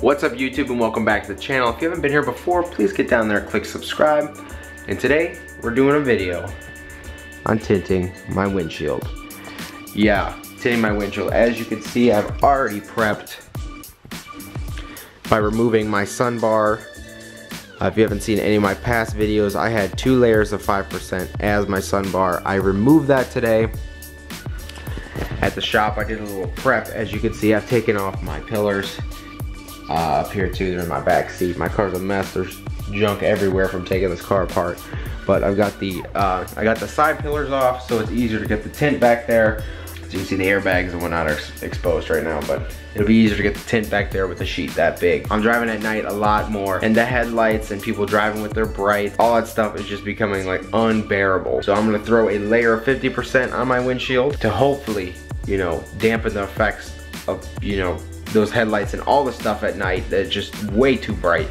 What's up YouTube and welcome back to the channel. If you haven't been here before, please get down there and click subscribe. And today we're doing a video on tinting my windshield. Yeah, tinting my windshield. As you can see, I've already prepped by removing my sun bar. If you haven't seen any of my past videos, I had 2 layers of 5% as my sun bar. I removed that today. At the shop, I did a little prep. As you can see, I've taken off my pillars. Up here too, they're in my back seat. My car's a mess. There's junk everywhere from taking this car apart. But I've got the I got the side pillars off, so it's easier to get the tint back there. As you can see, the airbags and whatnot are exposed right now, but it'll be easier to get the tint back there with a sheet that big. I'm driving at night a lot more, and the headlights and people driving with their brights, all that stuff is just becoming like unbearable. So I'm gonna throw a layer of 50% on my windshield to hopefully, you know, dampen the effects of, you know, those headlights and all the stuff at night that's just way too bright.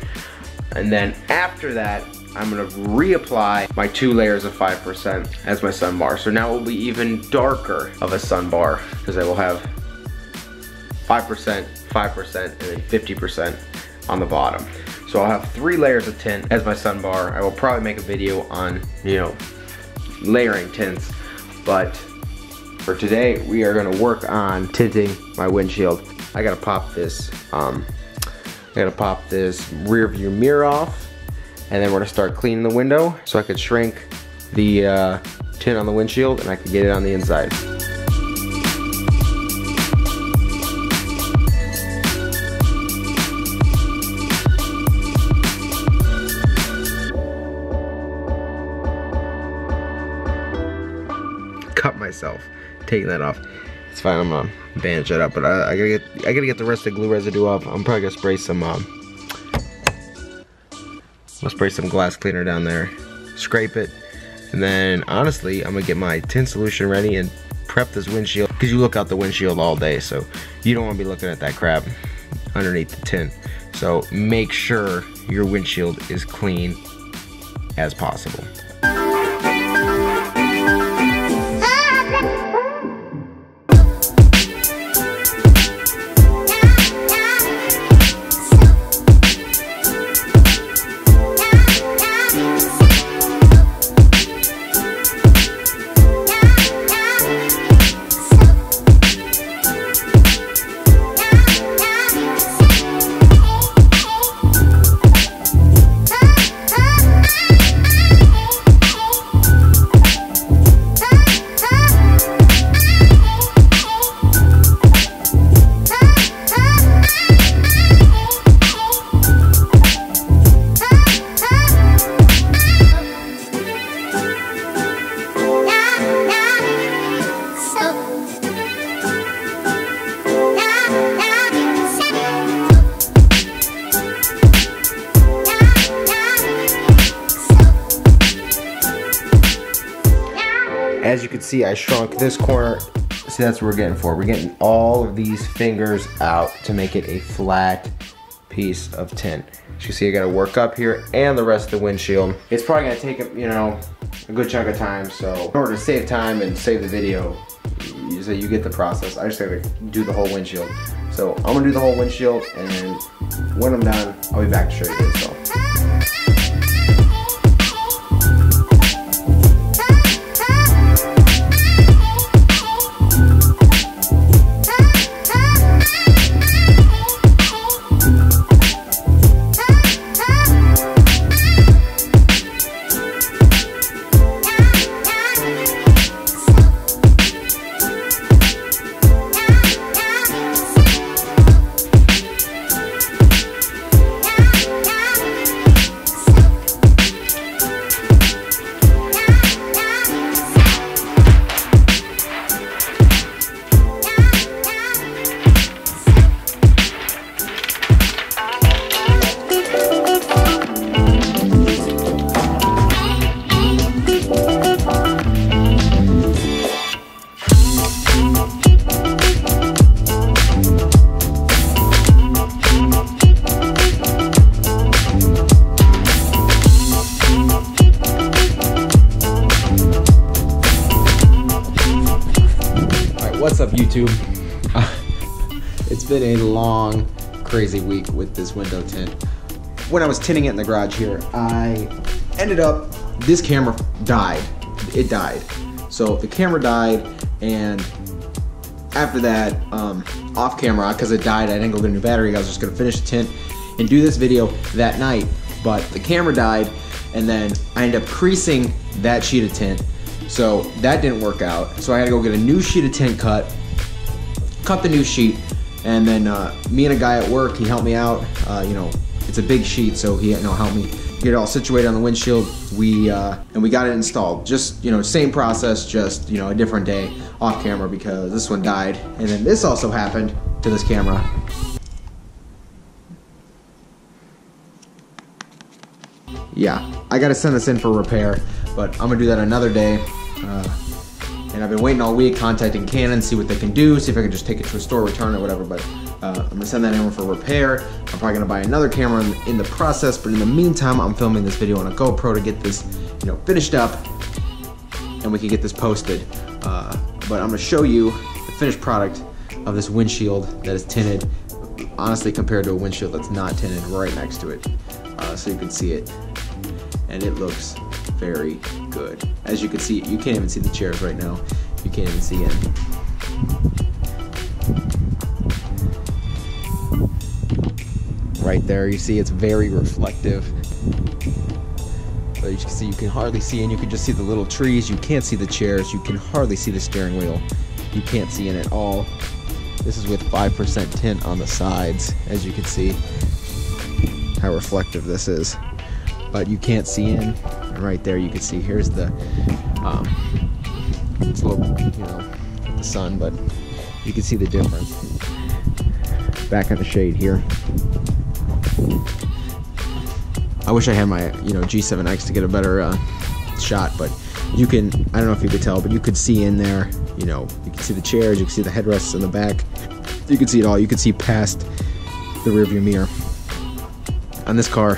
And then after that, I'm gonna reapply my 2 layers of 5% as my sun bar. So now it will be even darker of a sun bar because I will have 5%, 5%, and then 50% on the bottom. So I'll have 3 layers of tint as my sun bar. I will probably make a video on, you know, layering tints, but for today we are gonna work on tinting my windshield. I gotta pop this I gotta pop this rear view mirror off, and then we're gonna start cleaning the window so I could shrink the tint on the windshield and I could get it on the inside. Cut myself taking that off. It's fine, I'm gonna bandage that up, but I gotta get the rest of the glue residue off. I'm probably gonna spray some glass cleaner down there, scrape it, and then honestly I'm gonna get my tint solution ready and prep this windshield, because you look out the windshield all day, so you don't want to be looking at that crap underneath the tint. So make sure your windshield is clean as possible. As you can see, I shrunk this corner. See, that's what we're getting for. We're getting all of these fingers out to make it a flat piece of tint. As you see, I gotta work up here and the rest of the windshield. It's probably gonna take, you know, a good chunk of time, so in order to save time and save the video, so you get the process, I just gotta do the whole windshield. So I'm gonna do the whole windshield, and when I'm done, I'll be back to show you the install. What's up YouTube? It's been a long crazy week with this window tint. When I was tinting it in the garage here, I ended up, this camera died. It died. So the camera died, and after that, off camera, because it died, I didn't go get a new battery. I was just gonna finish the tint and do this video that night, but the camera died, and then I ended up creasing that sheet of tint. So that didn't work out. So I had to go get a new sheet of tint cut the new sheet, and then me and a guy at work, he helped me out. You know, it's a big sheet, so he helped me get it all situated on the windshield. We and we got it installed. Just same process, just a different day off camera because this one died, and then this also happened to this camera. Yeah, I gotta send this in for repair, but I'm gonna do that another day. And I've been waiting all week, contacting Canon, see what they can do, see if I can just take it to a store, return it, whatever, but I'm gonna send that in for repair. I'm probably gonna buy another camera in the process, but in the meantime, I'm filming this video on a GoPro to get this, finished up, and we can get this posted. But I'm gonna show you the finished product of this windshield that is tinted, honestly, compared to a windshield that's not tinted right next to it, so you can see it, and it looks very good. As you can see, you can't even see the chairs right now. You can't even see in. Right there, you see it's very reflective. But you can see, you can hardly see in. You can just see the little trees. You can't see the chairs. You can hardly see the steering wheel. You can't see in at all. This is with 5% tint on the sides, as you can see how reflective this is. But you can't see in. Right there, you can see here's the it's a little, the sun, but you can see the difference. Back in the shade here. I wish I had my G7X to get a better shot, but you can, I don't know if you could tell, but you could see in there. You can see the chairs, you can see the headrests in the back. You can see it all. You can see past the rearview mirror. On this car,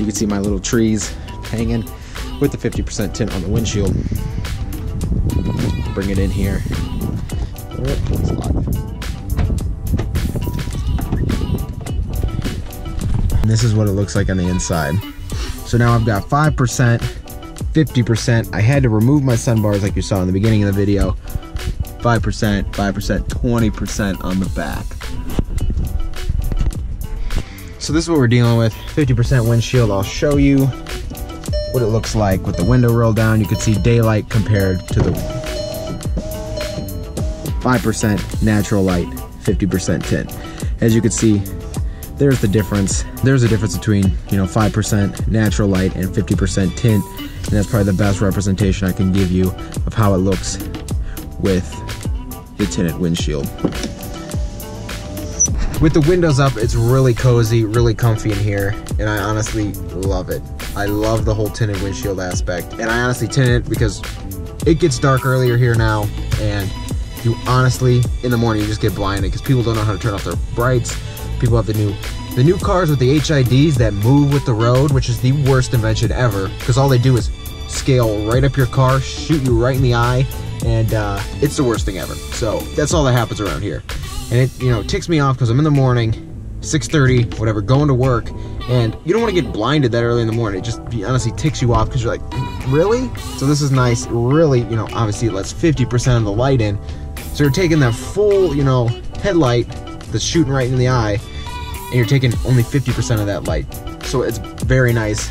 you can see my little trees hanging with the 50% tint on the windshield. Bring it in here. And this is what it looks like on the inside. So now I've got 5%, 50%. I had to remove my sunbars like you saw in the beginning of the video. 5%, 5%, 20% on the back. So this is what we're dealing with. 50% windshield. I'll show you what it looks like with the window roll down. You can see daylight compared to the 5% natural light, 50% tint. As you can see, there's the difference. There's a difference between 5% natural light and 50% tint, and that's probably the best representation I can give you of how it looks with the tinted windshield. With the windows up, it's really cozy, really comfy in here, and I honestly love it. I love the whole tinted windshield aspect, and I honestly tint it because it gets dark earlier here now, and you honestly, in the morning, you just get blinded because people don't know how to turn off their brights. People have the new cars with the HIDs that move with the road, which is the worst invention ever, because all they do is scale right up your car, shoot you right in the eye, and it's the worst thing ever. So that's all that happens around here, and it ticks me off because I'm in the morning, 6:30, whatever, going to work, and you don't want to get blinded that early in the morning. It just honestly ticks you off because you're like, really? So this is nice. Really, obviously it lets 50% of the light in. So you're taking that full, headlight that's shooting right in the eye, and you're taking only 50% of that light. So it's very nice,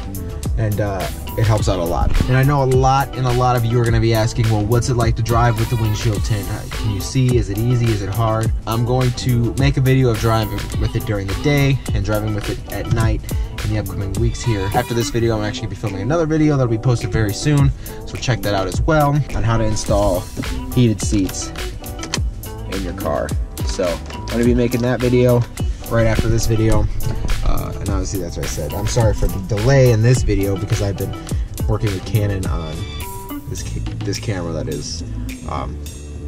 and it helps out a lot. And I know a lot of you are going to be asking, well, what's it like to drive with the windshield tint? Can you see? Is it easy? Is it hard? I'm going to make a video of driving with it during the day and driving with it at night in the upcoming weeks here. After this video, I'm actually going to be filming another video that'll be posted very soon, so check that out as well, on how to install heated seats in your car. So I'm going to be making that video right after this video. And obviously that's what I said. I'm sorry for the delay in this video because I've been working with Canon on this camera that is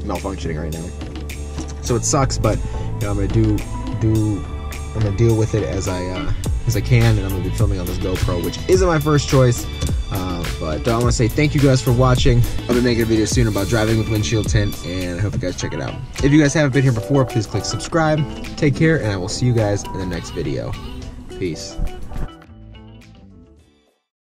malfunctioning right now. So it sucks, but I'm gonna deal with it as I as I can, and I'm going to be filming on this GoPro, which isn't my first choice. But I want to say thank you guys for watching. I'll be making a video soon about driving with windshield tint, and I hope you guys check it out. If you guys haven't been here before, please click subscribe. Take care, and I will see you guys in the next video. Peace.